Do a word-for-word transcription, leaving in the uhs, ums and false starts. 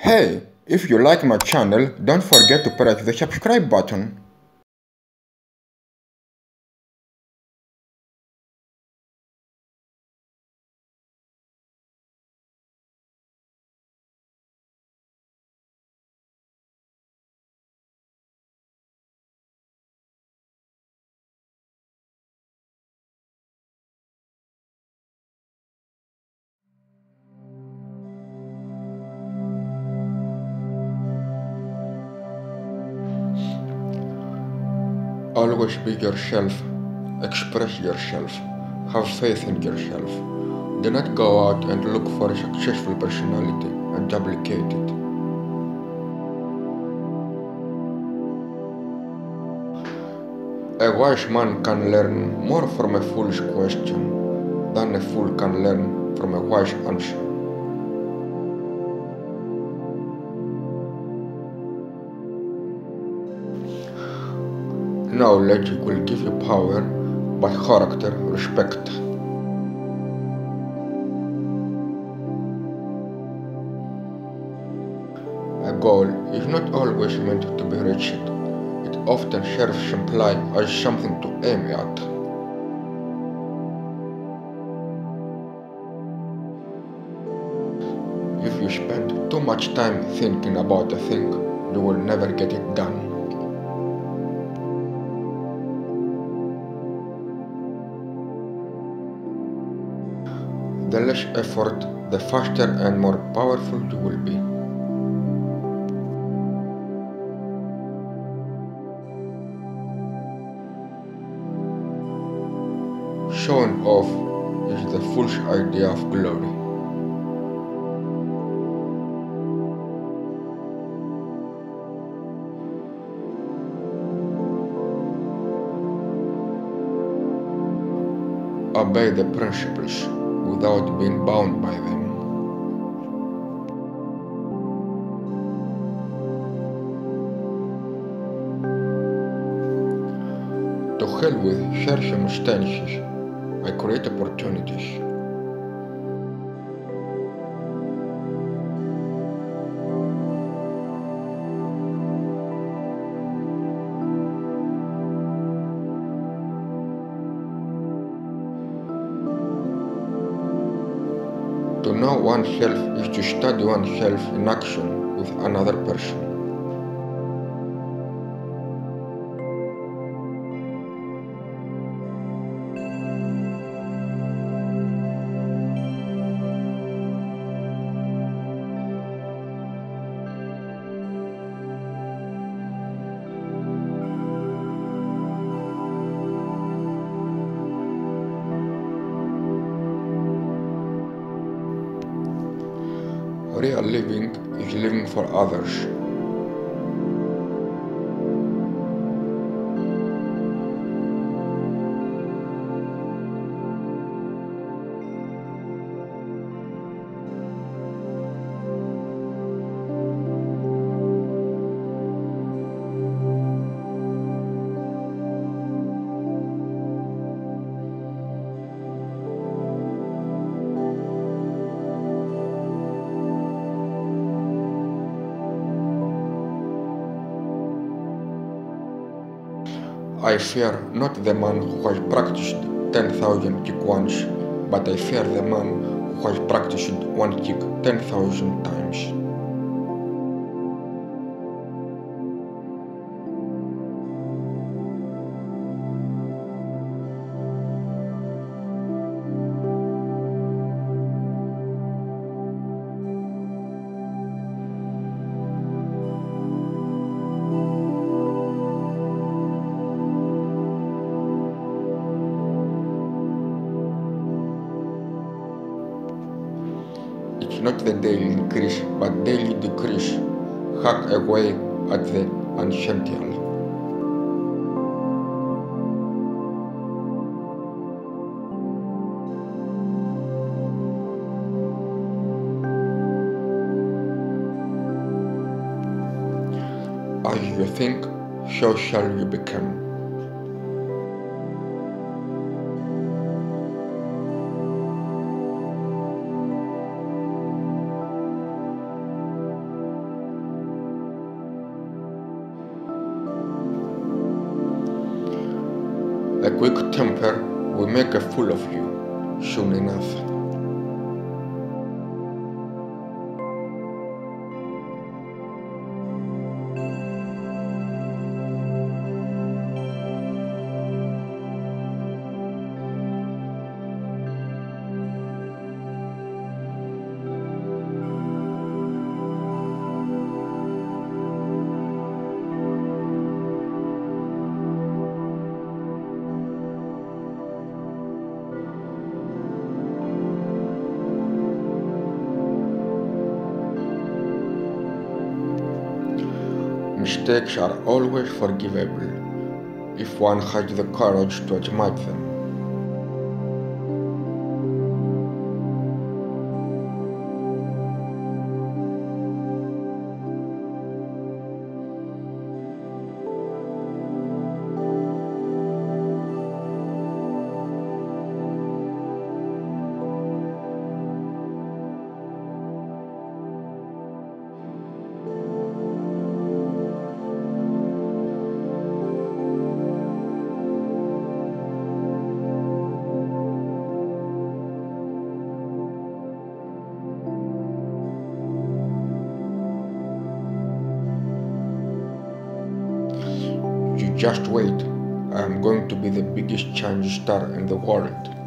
Hey, if you like my channel, don't forget to press the subscribe button. Always be yourself, express yourself, have faith in yourself. Do not go out and look for a successful personality and duplicate it. A wise man can learn more from a fool's question than a fool can learn from a wise answer. Knowledge will give you power, but character, respect. A goal is not always meant to be reached. It often serves simply as something to aim at. If you spend too much time thinking about a thing, you will never get it done. The less effort, the faster and more powerful you will be. Showing off is the fool's idea of glory. Obey the principles without being bound by them. To hell with share circumstances, I create opportunities. To know oneself is to study oneself in action with another person. Real living is living for others. I fear not the man who has practiced ten thousand kicks once, but I fear the man who has practiced one kick ten thousand times. It's not the daily increase, but daily decrease. Hack away at the essential. As you think, so shall you become. quick temper will make a fool of you soon enough. Mistakes are always forgivable if one has the courage to admit them. Just wait, I am going to be the biggest Chinese star in the world.